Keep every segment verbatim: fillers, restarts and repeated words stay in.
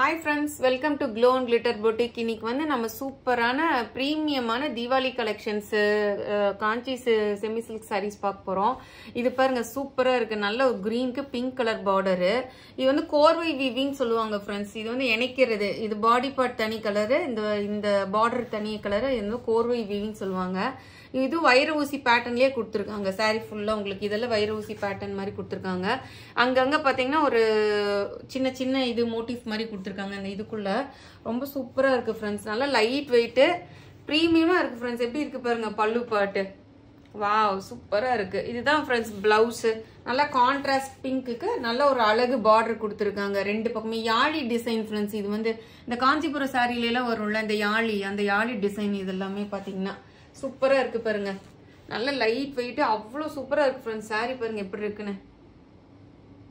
Hi friends, welcome to Glow and Glitter Boutique. இன்னைக்கு வந்து நம்ம சூப்பரான பிரீமியமான Deepavali collections Kanchi semi silk sarees பார்க்க போறோம். இது பாருங்க சூப்பரா இருக்கு. நல்ல ஒரு greenக்கு pink கலர் border. இது வந்து கோர்வை weaving சொல்லுவாங்க friends. இது வந்து இணைக்கிறது. இது body part தனி கலர், இந்த இந்த border தனி கலர், இது கோர்வை weaving சொல்லுவாங்க. இது வயிறு ஊசி பேட்டர்ன்லயே கொடுத்திருக்காங்க. saree full-ஆ உங்களுக்கு இதெல்லாம் வயிறு ஊசி பேட்டர்ன் மாதிரி கொடுத்திருக்காங்க. அங்கங்க பாத்தீங்கன்னா ஒரு சின்ன சின்ன இது motif மாதிரி கொடுத்திருக்காங்க. இந்த இதுக்குள்ள ரொம்ப சூப்பரா இருக்கு फ्रेंड्स. நல்ல லைட் weight பிரீமியமா இருக்கு फ्रेंड्स. எப்படி இருக்கு பாருங்க பல்லு பாட். வாவ் சூப்பரா இருக்கு. இதுதான் फ्रेंड्स ब्लाउஸ். நல்ல கான்ட்ராஸ்ட் பிங்க்க்கு நல்ல ஒரு அழகு பார்டர் கொடுத்திருக்காங்க. ரெண்டு பக்கமே யாழி டிசைன் फ्रेंड्स. இது வந்து இந்த காஞ்சிபுரம் saree-ல எல்லாம் வரும்ல இந்த யாழி, அந்த யாழி டிசைன் இதெல்லாம் பாத்தீங்கன்னா சூப்பரா இருக்கு பாருங்க. நல்ல லைட் weight அவ்ளோ சூப்பரா இருக்கு फ्रेंड्स. saree பாருங்க எப்படி இருக்குன்னு.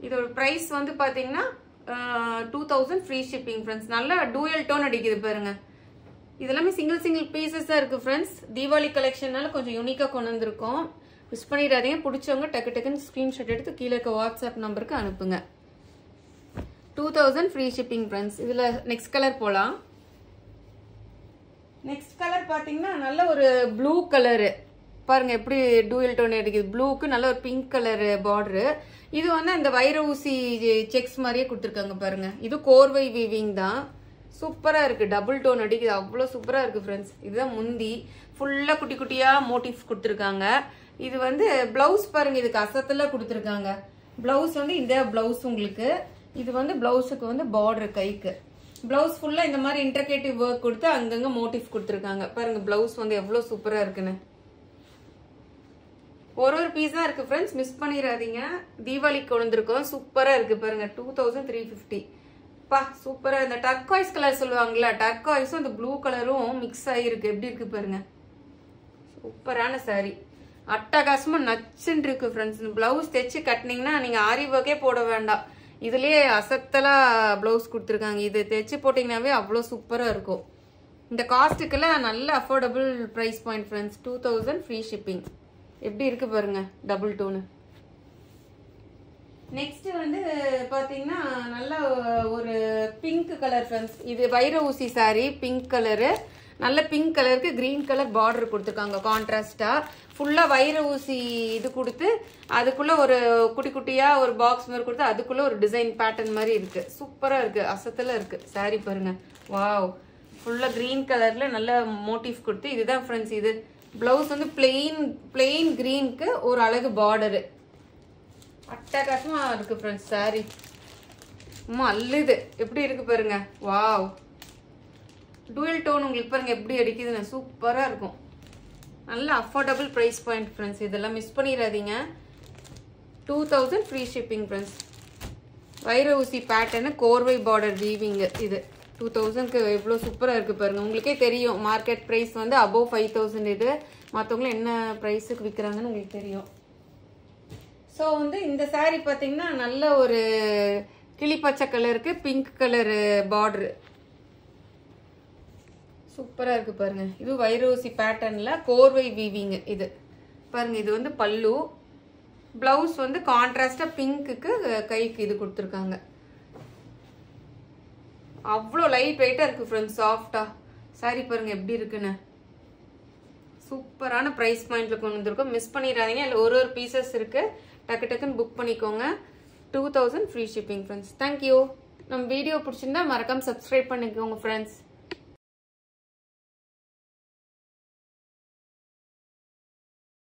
இதோட price வந்து பாத்தீங்கன்னா two thousand free shipping friends. நல்ல dual tone அடிக்குது பாருங்க. இதெல்லாம் single single pieces ஆ இருக்கு friends. தீபாவளி கலெக்ஷனால கொஞ்சம் யூனிக்கா கொண்டு வந்திருக்கோம். மிஸ் பண்ணிராதீங்க. பிடிச்சவங்க டக்கு டக்குன்னு ஸ்கிரீன்ஷாட் எடுத்து கீழ இருக்க WhatsApp நம்பருக்கு அனுப்புங்க. two thousand free shipping friends. இதுல next color போலாம். Next color பாத்தீங்கன்னா நல்ல ஒரு blue color. பாருங்க எப்படி dual tone இருக்குது. ப்ளூக்கு நல்ல ஒரு pink color border. இது வந்து அந்த வைர ஊசி checks மாதிரியே கொடுத்திருக்காங்க பாருங்க. இது கோர்வை weaving தான். சூப்பரா இருக்கு. டபுள் டோன் அடிக்குது. அவ்வளவு சூப்பரா இருக்கு फ्रेंड्स. இதுதான் முந்தி. ஃபுல்லா குட்டி குட்டியா motif கொடுத்திருக்காங்க. இது வந்து blouse பாருங்க. இதுக்கு அசத்தல கொடுத்திருக்காங்க. blouse வந்து இந்த blouse உங்களுக்கு. இது வந்து blouseக்கு வந்து border கைக்கு. Blouse full-ஆ இந்த மாதிரி intricate work கொடுத்து அங்கங்க motif கொடுத்திருக்காங்க. பாருங்க blouse வந்து எவ்வளவு சூப்பரா இருக்குன்னு. ஒரு ஒரு பீஸா இருக்கு फ्रेंड्स. மிஸ் பண்ணிராதீங்க. தீபாவளிக்கு கொண்டிருக்கோம். சூப்பரா இருக்கு பாருங்க. two thousand three fifty. பா சூப்பரா. இந்த turquoise கலர் சொல்வாங்கல, turquoise-ம் அந்த blue கலரும் mix ஆயிருக்கு. எப்படி இருக்கு பாருங்க. சூப்பரான saree. அட்டகாசமா நச்சன் இருக்கு फ्रेंड्स. இந்த blouse தெச்சு கட்டனீங்கனா நீங்க ஆரி work-ஏ போட வேண்டாம். இதுலயே அசத்தலா ப்ளவுஸ் கொடுத்திருக்காங்க. இது தெச்சு போட்டீங்கனாவே அவ்ளோ சூப்பரா இருக்கும். இந்த காஸ்ட்க்குல நல்ல affordable price point friends. two thousand free shipping. எப்படி இருக்கு பாருங்க டபுள் டோன். நெக்ஸ்ட் வந்து பாத்தீங்கன்னா நல்ல ஒரு பிங்க் கலர் फ्रेंड्स. இது வைர ஊசி saree பிங்க் கலர். நல்ல பிங்க் கலருக்கு green கலர் border கொடுத்திருக்காங்க கான்ட்ராஸ்டா. ஃபுல்லா வைர ஊசி இது கொடுத்து அதுக்குள்ள ஒரு குட்டி குட்டியா ஒரு பாக்ஸ் மாதிரி கொடுத்து அதுக்குள்ள ஒரு டிசைன் பேட்டர்ன் மாதிரி இருக்கு. சூப்பரா இருக்கு. அசத்தல இருக்கு. saree பாருங்க. வாவ். ஃபுல்லா green கலர்ல நல்ல motif கொடுத்து இதுதான் फ्रेंड्स. இது blouse வந்து plain plain green-க்கு ஒரு அழகு border. அட்டகாசமா இருக்கு फ्रेंड्स saree. அம்மா அல்லது எப்படி இருக்கு பாருங்க. வாவ். டூயல் டோன் உங்களுக்கு பாருங்க எப்படி அடிக்குதுன்னு. சூப்பரா இருக்கும். நல்ல அஃபோர்டபிள் பிரைஸ் பாயிண்ட் फ्रेंड्स. இதெல்லாம் மிஸ் பண்ணிராதீங்க. two thousand free shipping friends. வைர ஊசி பேட்டர்ன் கோர்வை பார்டர் வீவிங். இது two thousand-க்கு எவ்வளவு சூப்பரா இருக்கு பாருங்க. உங்களுக்கே தெரியும் மார்க்கெட் பிரைஸ் வந்து above five thousand. இது மத்தவங்க என்ன பிரைஸ்க்கு விக்கறாங்கன்னு உங்களுக்கு தெரியும். சோ வந்து இந்த saree பாத்தீங்கன்னா நல்ல ஒரு கிளி பச்சை கலருக்கு pink கலர் border. சூப்பரா இருக்கு பாருங்க. இது வைரோசி பேட்டர்ன்ல கோர்வை வீவிங். இது பாருங்க. இது வந்து பல்லு. பிளவுஸ் வந்து கான்ட்ராஸ்டா பிங்க்குக்கு கைக்கு இது கொடுத்திருக்காங்க. அவ்ளோ லைட் வெயிட்டா இருக்கு फ्रेंड्स. சாஃப்ட்டா saree பாருங்க எப்படி இருக்குன்னு. சூப்பரான பிரைஸ் பாயிண்ட்ல கொண்டு வந்திருக்கோம். மிஸ் பண்ணிராதீங்க. இல்ல ஒரு ஒரு பீசஸ் இருக்கு. டக்கு டக்குன்னு புக் பண்ணிக்கோங்க. two thousand free shipping friends. Thank you. நம்ம வீடியோ பிடிச்சிருந்தா மறக்காம subscribe பண்ணிக்கோங்க friends.